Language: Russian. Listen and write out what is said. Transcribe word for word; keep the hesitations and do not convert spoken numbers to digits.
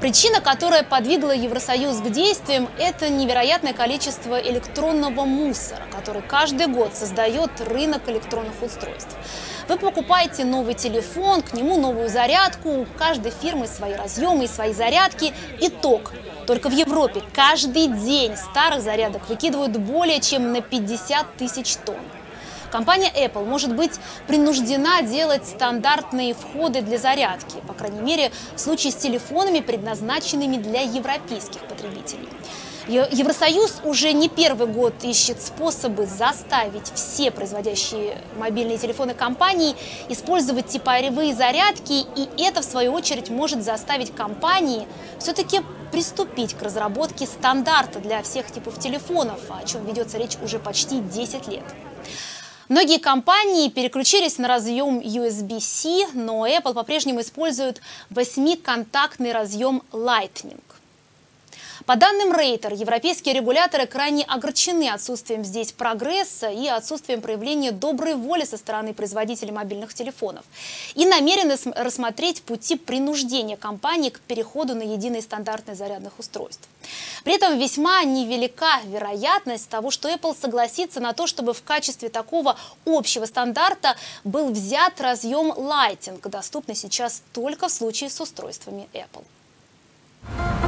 Причина, которая подвигла Евросоюз к действиям, это невероятное количество электронного мусора, который каждый год создает рынок электронных устройств. Вы покупаете новый телефон, к нему новую зарядку, у каждой фирмы свои разъемы и свои зарядки. Итог. Только в Европе каждый день старых зарядок выкидывают более чем на пятьдесят тысяч тонн. Компания Apple может быть принуждена делать стандартные входы для зарядки, по крайней мере, в случае с телефонами, предназначенными для европейских потребителей. Евросоюз уже не первый год ищет способы заставить все производящие мобильные телефоны компании использовать типаревые зарядки, и это, в свою очередь, может заставить компании все-таки приступить к разработке стандарта для всех типов телефонов, о чем ведется речь уже почти десять лет. Многие компании переключились на разъем ю эс би-C, но Apple по-прежнему использует восьмиконтактный разъем Lightning. По данным Рейтер, европейские регуляторы крайне огорчены отсутствием здесь прогресса и отсутствием проявления доброй воли со стороны производителей мобильных телефонов и намерены рассмотреть пути принуждения компаний к переходу на единые стандарты зарядных устройств. При этом весьма невелика вероятность того, что Apple согласится на то, чтобы в качестве такого общего стандарта был взят разъем Lightning, доступный сейчас только в случае с устройствами Apple.